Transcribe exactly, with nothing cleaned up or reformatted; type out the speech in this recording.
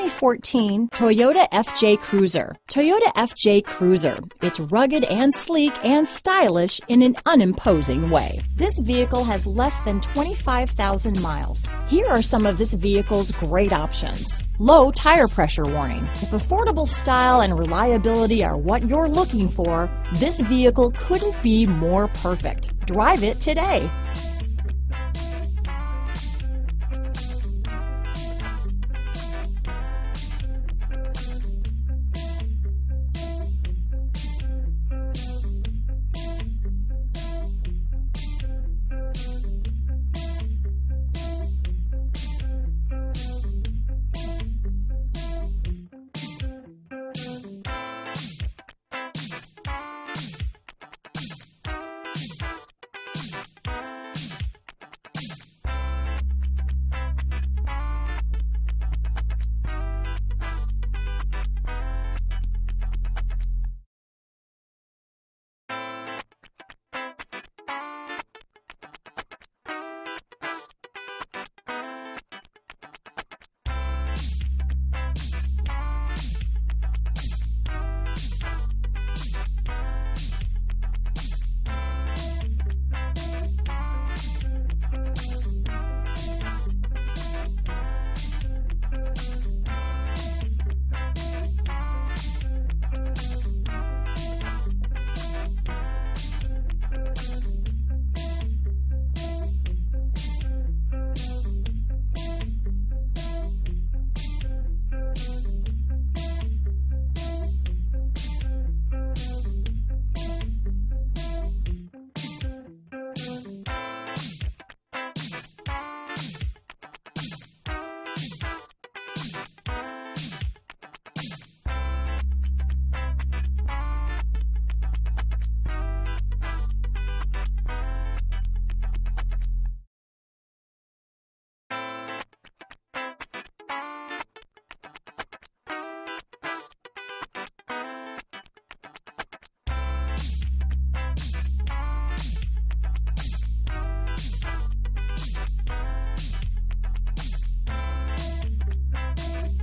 twenty fourteen Toyota F J Cruiser. Toyota F J Cruiser. It's rugged and sleek and stylish in an unimposing way. This vehicle has less than twenty-five thousand miles. Here are some of this vehicle's great options. Low tire pressure warning. If affordable style and reliability are what you're looking for, this vehicle couldn't be more perfect. Drive it today.